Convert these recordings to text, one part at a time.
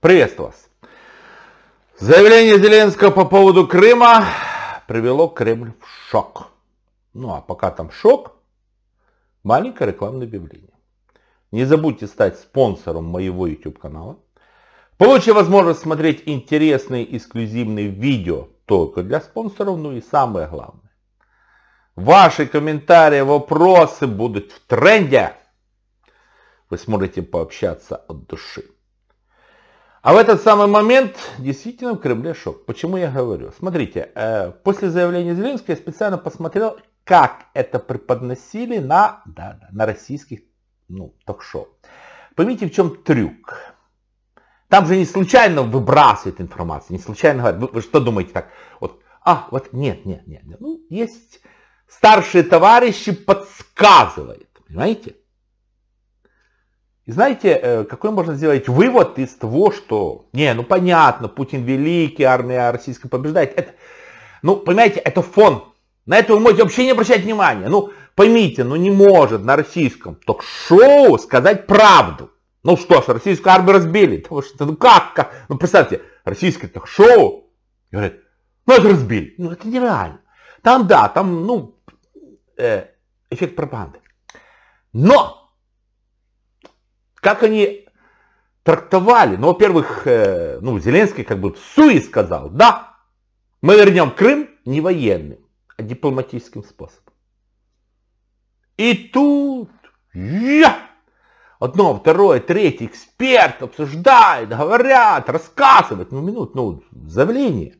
Приветствую вас. Заявление Зеленского по поводу Крыма привело Кремль в шок. Ну а пока там шок, маленькое рекламное объявление. Не забудьте стать спонсором моего YouTube канала. Получите возможность смотреть интересные эксклюзивные видео только для спонсоров, ну и самое главное. Ваши комментарии, вопросы будут в тренде. Вы сможете пообщаться от души. А в этот самый момент действительно в Кремле шок. Почему я говорю? Смотрите, после заявления Зеленского я специально посмотрел, как это преподносили на российских ток-шоу. Поймите, в чем трюк. Там же не случайно выбрасывают информацию, не случайно говорят. Вы что думаете так? Нет. Ну, есть старшие товарищи подсказывают, понимаете? И знаете, какой можно сделать вывод из того, что, понятно, Путин великий, армия российская побеждает. Это, понимаете, это фон. На это вы можете вообще не обращать внимания. Поймите, не может на российском ток-шоу сказать правду. Ну что ж, российскую армию разбили. Потому что, как? Представьте, российское ток-шоу, говорят, это разбили. Это нереально. Там эффект пропаганды. Но! Как они трактовали? Во-первых, Зеленский как бы в суе сказал, да, мы вернем Крым не военным, а дипломатическим способом. И тут одно, второе, третье, эксперт обсуждает, говорят, рассказывают, заявление.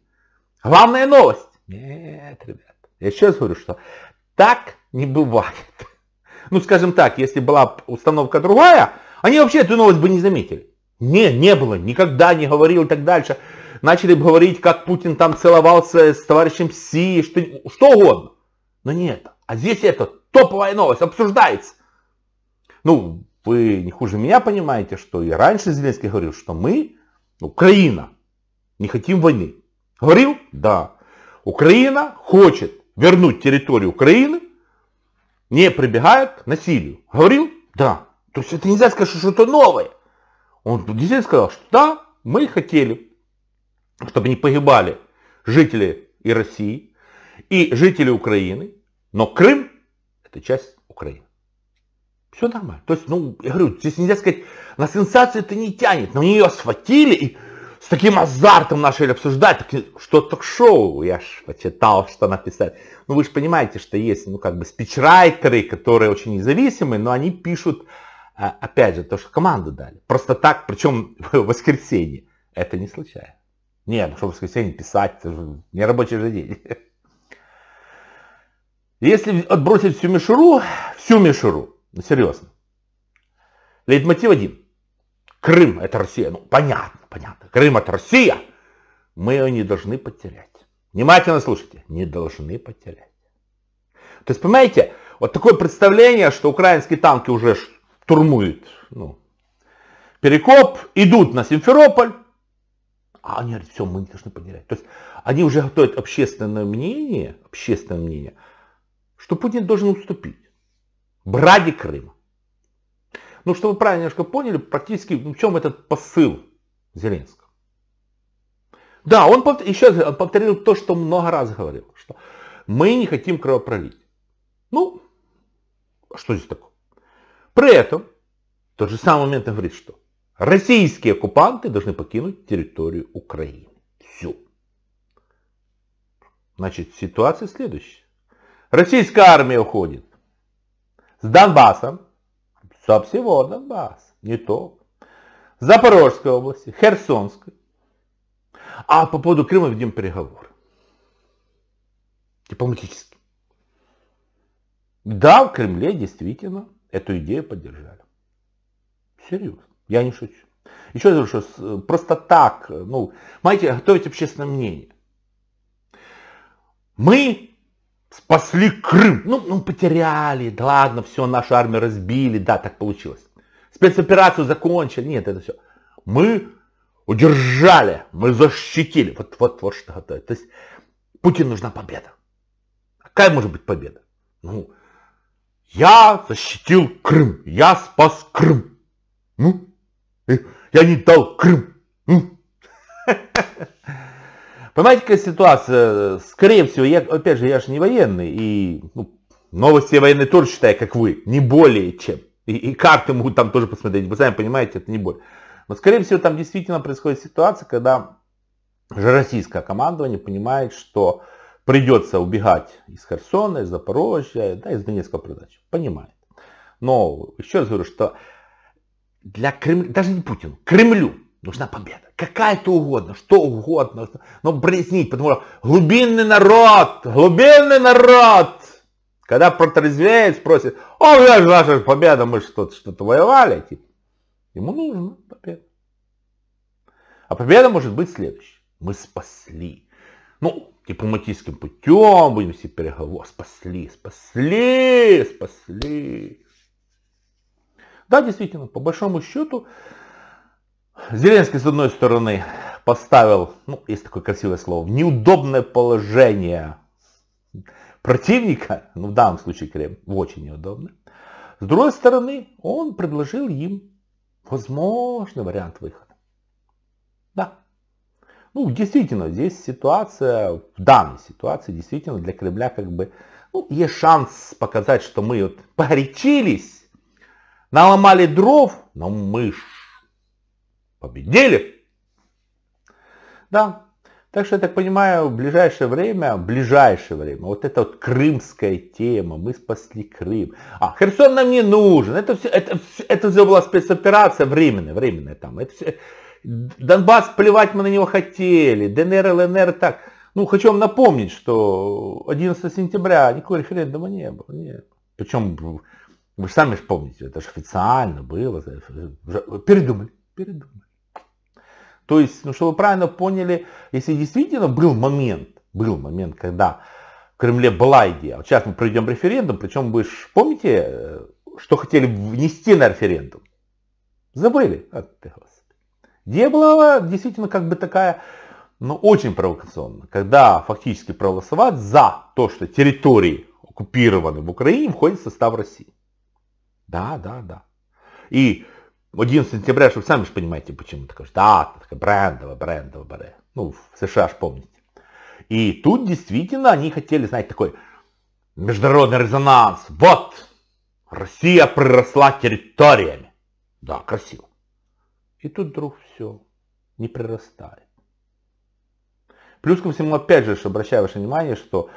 Главная новость. Нет, ребят, я еще раз говорю, что так не бывает. Скажем так, если была установка другая, они вообще эту новость бы не заметили. Не было, никогда не говорил и так дальше. Начали бы говорить, как Путин там целовался с товарищем Си, что угодно. Но нет, а здесь это топовая новость, обсуждается. Вы не хуже меня понимаете, что и раньше Зеленский говорил, что мы, Украина, не хотим войны. Говорил? Да. Украина хочет вернуть территорию Украины, не прибегая к насилию. Говорил? Да. То есть это нельзя сказать, что что-то новое. Он действительно сказал, что да, мы хотели, чтобы не погибали жители и России, и жители Украины, но Крым – это часть Украины. Все нормально. То есть, я говорю, здесь нельзя сказать, на сенсацию это не тянет, но ее схватили и с таким азартом начали обсуждать, что ток-шоу, я ж почитал, что написать. Вы же понимаете, что есть, спичрайтеры, которые очень независимы, но они пишут... Опять же, то, что команду дали. Просто так, причем в воскресенье. Это не случайно. Нет, что в воскресенье писать, это же не рабочий же день. Если отбросить всю мишуру, серьезно. Лейтмотив один. Крым это Россия. Понятно. Крым это Россия. Мы ее не должны потерять. Внимательно слушайте. Не должны потерять. То есть, понимаете, вот такое представление, что украинские танки уже... Штурмуют Перекоп, идут на Симферополь, а они говорят, все, мы не должны потерять. То есть они уже готовят общественное мнение, что Путин должен уступить ради Крыма. Чтобы вы правильно немножко поняли, практически в чем этот посыл Зеленского. Да, он еще повторил то, что много раз говорил, что мы не хотим кровопролития. Что здесь такое? При этом, в тот же самый момент он говорит, что российские оккупанты должны покинуть территорию Украины. Все. Значит, ситуация следующая. Российская армия уходит с Донбассом, со всего Донбасса, не то. Запорожской области, Херсонской. А по поводу Крыма ведем переговоры. Дипломатически. Да, в Кремле действительно... Эту идею поддержали. Серьезно. Я не шучу. Еще раз говорю, что просто так, знаете, готовить общественное мнение. Мы спасли Крым. Потеряли, да ладно, все, нашу армию разбили, да, так получилось. Спецоперацию закончили, нет, это все. Мы удержали, мы защитили. Вот что готовить. То есть, Путину нужна победа. Какая может быть победа? Я защитил Крым, я спас Крым, я не дал Крым, Понимаете, какая ситуация? Скорее всего, я, опять же, я же не военный, и новости военные тоже читаю, как вы, не более чем. И карты могут там тоже посмотреть, вы сами понимаете, это не боль. Но, скорее всего, там действительно происходит ситуация, когда же российское командование понимает, что придется убегать из Херсона, из Запорожья, да, из Донецкого придачи. Понимает. Но еще раз говорю, что для Кремля, даже не Путину, Кремлю нужна победа. Какая-то угодно, что угодно. Но прояснить, потому что глубинный народ, когда протрезвеет, спросит, о, это же наша победа, мы что-то воевали. Типа. Ему нужна победа. А победа может быть следующей. Мы спасли. Ну, дипломатическим путем, будем все переговоры. Спасли. Да, действительно, по большому счету, Зеленский, с одной стороны, поставил, ну, есть такое красивое слово, в неудобное положение противника, ну, в данном случае Кремль, очень неудобно. С другой стороны, он предложил им возможный вариант выхода. Да. Ну, действительно, здесь ситуация, в данной ситуации, действительно, для Кремля как бы, ну, есть шанс показать, что мы вот погорячились, наломали дров, но мы победили. Да. Так что, я так понимаю, в ближайшее время, вот эта вот крымская тема, мы спасли Крым. А, Херсон нам не нужен. Это все была спецоперация временная там. Это все, Донбасс, плевать мы на него хотели. ДНР, ЛНР, так. Ну, хочу вам напомнить, что 11 сентября никакой референдума не было. Нет. Причем, вы же сами же помните, это же официально было. Передумали. То есть, ну, чтобы вы правильно поняли, если действительно был момент, когда в Кремле была идея, вот сейчас мы проведем референдум, причем вы же помните, что хотели внести на референдум? Забыли? Идея была действительно как бы такая, ну, очень провокационная, когда фактически проголосовать за то, что территории, оккупированные в Украине, входят в состав России. Да. И 11 сентября, что вы сами же понимаете, почему такое. Да, такая брендовая. Ну, в США ж помните. И тут действительно они хотели, знаете, такой международный резонанс. Вот, Россия приросла территориями. Да, красиво. И тут вдруг все не прирастает. Плюс ко всему, опять же, обращаю ваше внимание, что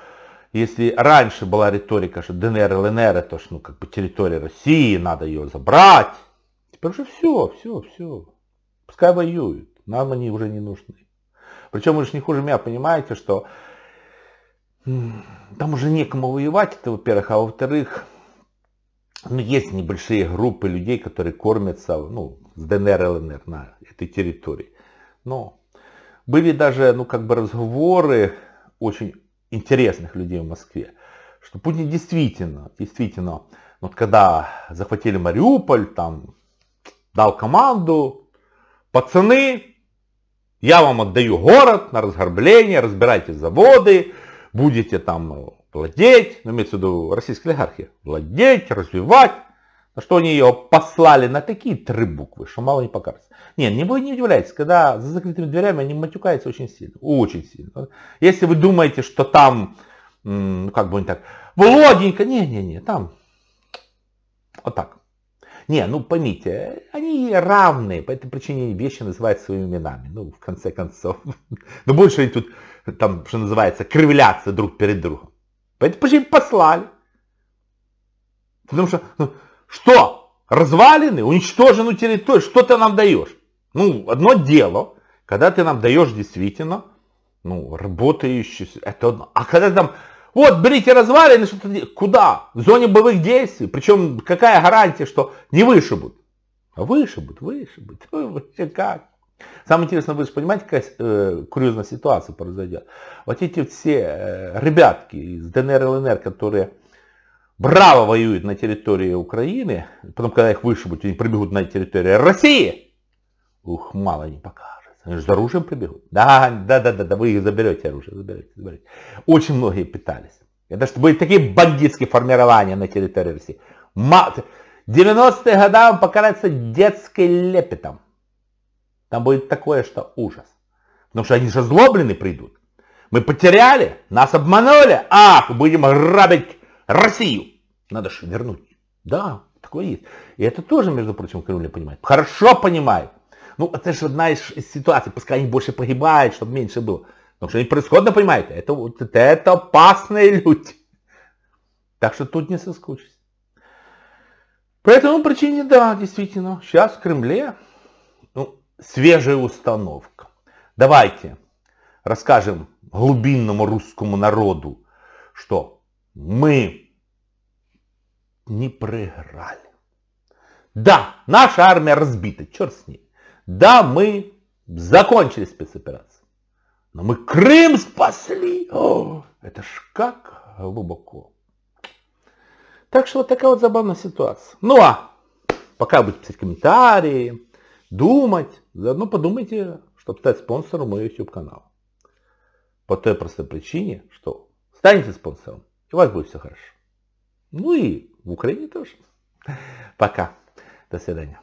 если раньше была риторика, что ДНР, ЛНР, это ж, ну, как бы территория России, надо ее забрать. Потому что все. Пускай воюют. Нам они уже не нужны. Причем вы же не хуже меня понимаете, что там уже некому воевать, это во-первых. А во-вторых, ну, есть небольшие группы людей, которые кормятся, ну, с ДНР, ЛНР на этой территории. Но были даже, ну, как бы разговоры очень интересных людей в Москве, что Путин действительно, вот когда захватили Мариуполь, там, дал команду, пацаны, я вам отдаю город на разграбление, разбирайте заводы, будете там владеть, ну, имеется в виду российская олигархия, владеть, развивать. На что они ее послали на такие 3 буквы, что мало не покажется. Не, вы не удивляйтесь, когда за закрытыми дверями они матюкаются очень сильно. Если вы думаете, что там, ну, как бы они так, Володенька, не, там, вот так. Не, ну поймите, они равные, по этой причине вещи называют своими именами, ну, в конце концов. Но больше они тут, там, что называется, кривляться друг перед другом. Поэтому почему послали? Потому что, ну, что, развалины, уничтоженную территорию, что ты нам даешь? Ну, одно дело, когда ты нам даешь действительно, ну, работающую, это одно. А когда там... Вот, берите развалины, что-то куда? В зоне боевых действий. Причем какая гарантия, что не вышибут? А вышибут. Вообще как? Самое интересное, вы же понимаете, какая курьезная ситуация произойдет. Вот эти все ребятки из ДНР, ЛНР, которые браво воюют на территории Украины, потом, когда их вышибут, они прибегут на территорию России. Ух, мало не покажется. Они же за оружием прибегут. Да, вы их заберете, оружие заберете. Очень многие пытались. Это что были такие бандитские формирования на территории России. 90-е годы покараются детским лепетом. Там будет такое, что ужас. Потому что они же озлоблены придут. Мы потеряли, нас обманули, ах, будем грабить Россию. Надо же вернуть. Да, такое есть. И это тоже, между прочим, Кремль понимает. Хорошо понимает. Ну, это же одна из ситуаций, пускай они больше погибают, чтобы меньше было. Потому что они происходно понимают, это опасные люди. Так что тут не соскучишься. По этому причине, да, действительно, сейчас в Кремле свежая установка. Давайте расскажем глубинному русскому народу, что мы не проиграли. Да, наша армия разбита, черт с ней. Да, мы закончили спецоперацию. Но мы Крым спасли. О, это ж как глубоко. Так что вот такая вот забавная ситуация. Ну а пока будете писать комментарии, думать, заодно подумайте, чтобы стать спонсором моего YouTube-канала. По той простой причине, что станете спонсором, и у вас будет все хорошо. Ну и в Украине тоже. Пока. До свидания.